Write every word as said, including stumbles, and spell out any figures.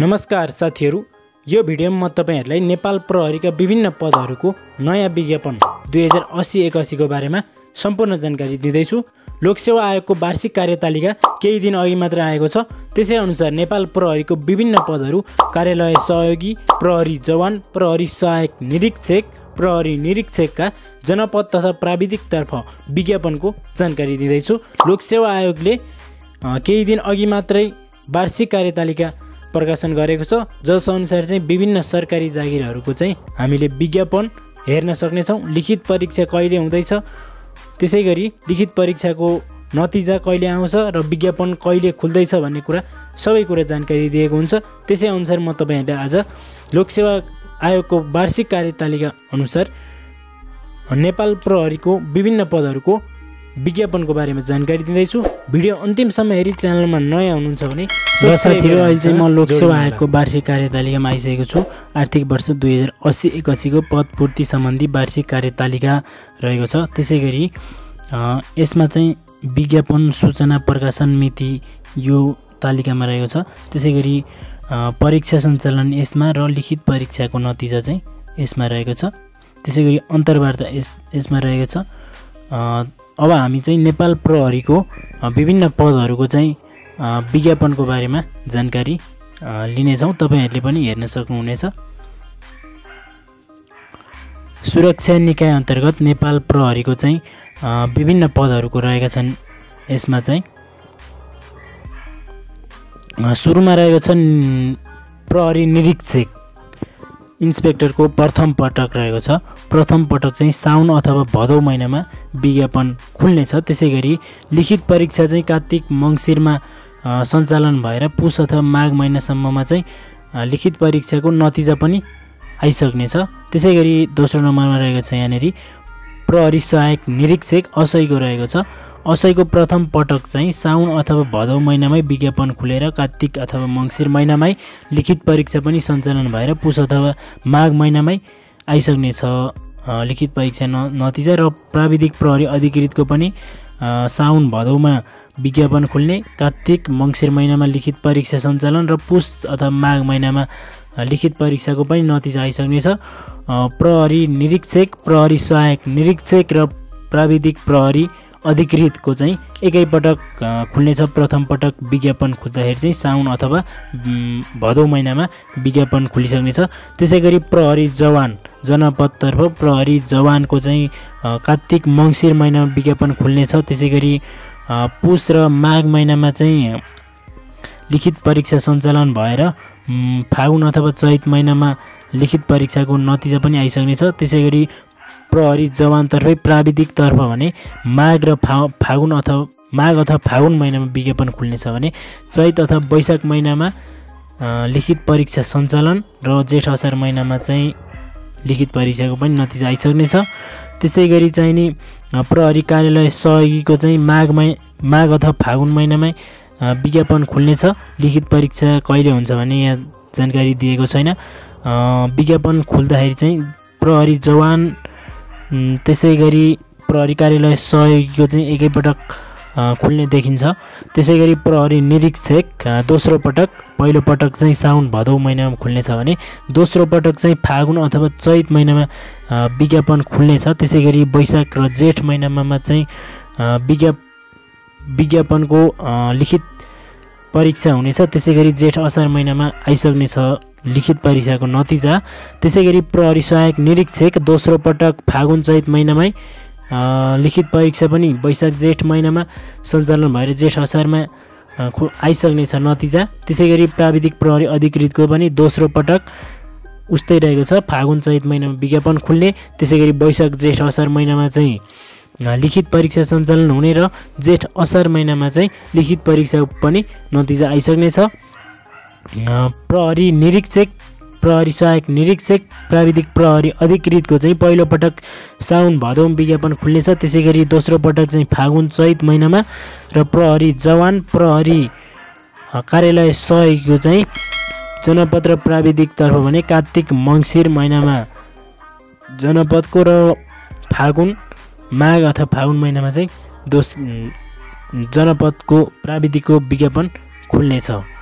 नमस्कार साथीहरु, यो भिडियोमा म तपाईहरुलाई नेपाल प्रहरीका विभिन्न पदहरुको नयाँ विज्ञापन दुई हजार असी एकासी को बारेमा सम्पूर्ण जानकारी दिदै छु। लोकसेवा आयोगको वार्षिक कार्यतालिका केही दिन अघि मात्र आएको छ। त्यसै अनुसार नेपाल प्रहरीको विभिन्न पदहरु कार्यालय सहयोगी, प्रहरी जवान, प्रहरी सहायक निरीक्षक, प्रहरी निरीक्षकका जनपद तथा प्राविधिक तर्फ विज्ञापनको जानकारी दिदै छु। लोकसेवा आयोगले केही दिन अघि मात्रै वार्षिक कार्यतालिका प्रकाशन गरेको छ, जस अनुसार चाहिँ विभिन्न सरकारी जागिरहरुको चाहिँ हामीले विज्ञापन हेर्न सक्ने छौं। लिखित परीक्षा कहिले हुँदैछ, त्यसैगरी लिखित परीक्षाको नतिजा कहिले आउँछ र विज्ञापन कहिले खुल्दैछ भन्ने कुरा सबै कुरा जानकारी दिएको हुन्छ। त्यसै अनुसार म तपाईहरुलाई आज लोकसेवा आयोगको वार्षिक कार्यतालिका अनुसार नेपाल प्रहरीको विभिन्न पदहरुको विज्ञापन को बारे में जानकारी दिँदैछु। भिडियो अन्तिमसम्म हेरी च्यानलमा नयाँ हुनुहुन्छ भने साथीहरु, अहिले चाहिँ म लोकसेवा आयोगको वार्षिक कार्यतालिकामा आइसकेको छु। आर्थिक वर्ष दुई हजार असी एकासी को पदपूर्ति सम्बन्धी वार्षिक कार्यतालिका रहेको छ। त्यसैगरी यसमा चाहिँ विज्ञापन सूचना प्रकाशन मिति यो तालिकामा रहेको छ। त्यसैगरी परीक्षा सञ्चालन यसमा र लिखित परीक्षाको नतिजा चाहिँ यसमा रहेको छ। त्यसैगरी अन्तर्वार्ता यस यसमा रहेको छ। अब हामी चाहिँ नेपाल प्रहरीको विभिन्न पदहरुको चाहिँ विज्ञापनको बारेमा जानकारी लिनेछौँ। तपाईहरुले पनि हेर्न सक्नुहुनेछ। सुरक्षा निकाय अन्तर्गत नेपाल प्रहरीको चाहिँ विभिन्न पदहरुको रहेका छन्। यसमा चाहिँ सुरुमा रहेको छ प्रहरी निरीक्षक इन्स्पेक्टरको प्रथम पटक रहेको छ। प्रथम पटक चाहिँ साउन अथवा भदौ महिनामा विज्ञापन खुल्नेछ। त्यसैगरी लिखित परीक्षा चाहिँ कार्तिक मङ्सिरमा सञ्चालन भएर पुस अथवा माघ महिनासम्ममा चाहिँ लिखित परीक्षाको नतिजा पनि आइसक्नेछ। त्यसैगरी दोस्रो नम्बरमा रहेको छ यहाँनेरि प्रहरी सहायक निरीक्षक असईको रहेको छ। असईको प्रथम पटक चाहिँ साउन अथवा भदौ महिनामै विज्ञापन खुलेर कार्तिक अथवा मङ्सिर महिनामै लिखित परीक्षा पनि सञ्चालन भएर पुस अथवा माघ महिनामै आइसक्नेछ। लिखित परीक्षा न नतिजा र प्राविधिक प्रहरी अधिकृतको पनि साउन भदौमा विज्ञापन खुल्ने, कार्तिक मङ्सिर महिनामा लिखित परीक्षा सञ्चालन र पुस अथवा माघ महिनामा लिखित परीक्षाको पनि नतिजा आइसक्नेछ। प्रहरी निरीक्षक, प्रहरी सहायक निरीक्षक र प्राविधिक प्रहरी अधिकृतको चाहिँ एकैपटक खुल्नेछ। प्रथम पटक विज्ञापन खुल्दाखेरि चाहिँ साउन अथवा भदौ महिनामा विज्ञापन खुलिसक्नेछ। त्यसै गरी प्रहरी जवान जनपदतर्फ प्रहरी जवानको चाहिँ कार्तिक मङ्सिर महिनामा विज्ञापन खुल्नेछ। त्यसै गरी पुस र माघ महिनामा चाहिँ लिखित परीक्षा सञ्चालन भएर फागुन अथवा चैत महिनामा लिखित परीक्षाको नतिजा पनि आइसक्नेछ। त्यसै गरी प्रहरी जवानतर्फै प्राविधिकतर्फ भने माघ र फा फागुन अथवा माघ अथवा फागुन महिनामा विज्ञापन खुल्नेछ भने चैत अथवा वैशाख महिनामा लिखित परीक्षा सञ्चालन र जेठ असार महिनामा चाहिँ लिखित परीक्षाको पनि नतिजा आइसक्नेछ। त्यसै गरी चाहिँ नि प्रहरी कार्यालय सहयोगीको चाहिँ माघ मै माघ अथवा फागुन महिनामै विज्ञापन खुल्नेछ। लिखित परीक्षा कहिले हुन्छ भने यहाँ जानकारी दिएको छैन। विज्ञापन खुल्दाखेरि चाहिँ प्रहरी जवान, त्यसै गरी प्रहरी कार्यालय सहयोगीको चाहिँ एकैपटक खुल्ने देखिन्छ। त्यसै गरी प्रहरी निरीक्षक दोस्रो पटक, पहिलो पटक चाहिँ साउन भदौ महिनामा खुल्नेछ भने दोस्रो पटक चाहिँ फागुन अथवा चैत महिनामा विज्ञापन खुल्नेछ। त्यसै गरी वैशाख र जेठ महिनामा चाहिँ विज्ञाप विज्ञापनको लिखित परीक्षा हुनेछ। त्यसै गरी जेठ असार महिनामा आइसक्नेछ लिखित परीक्षाको नतिजा। त्यसै गरी प्रहरी सहायक निरीक्षक दोस्रो पटक फागुन चैत महिनामै लिखित परीक्षा पनि वैशाख जेठ महिनामा सञ्चालन भएर जेठ असारमा आइसक्नेछ नतिजा। त्यसै गरी प्राविधिक प्रहरी अधिकृतको पनि दोस्रो पटक उस्तै रहेको छ, फागुन चैत महिनामा विज्ञापन खुल्ने। त्यसै गरी वैशाख जेठ असार महिनामा चाहिँ लिखित परीक्षा सञ्चालन हुने र जेठ असार महिनामा चाहिँ लिखित परीक्षा पनि नतिजा आइसक्नेछ। प्रहरी निरीक्षक, प्रहरी सहायक निरीक्षक, प्राविधिक प्रहरी अधिकृतको चाहिँ पहिलो पटक साउन भदौ विज्ञापन खुल्नेछ। त्यसै गरी दोस्रो पटक चाहिँ फागुन चैत महिनामा र प्रहरी जवान, प्रहरी कार्यालय सहयोगीको चाहिँ जनपद र प्राविधिकतर्फ भने कार्तिक मङ्सिर महिनामा जनपदको र फागुन माघ अथवा फागुन महिनामा चाहिँ दोस जनपदको प्राविधिकको विज्ञापन खुल्नेछ।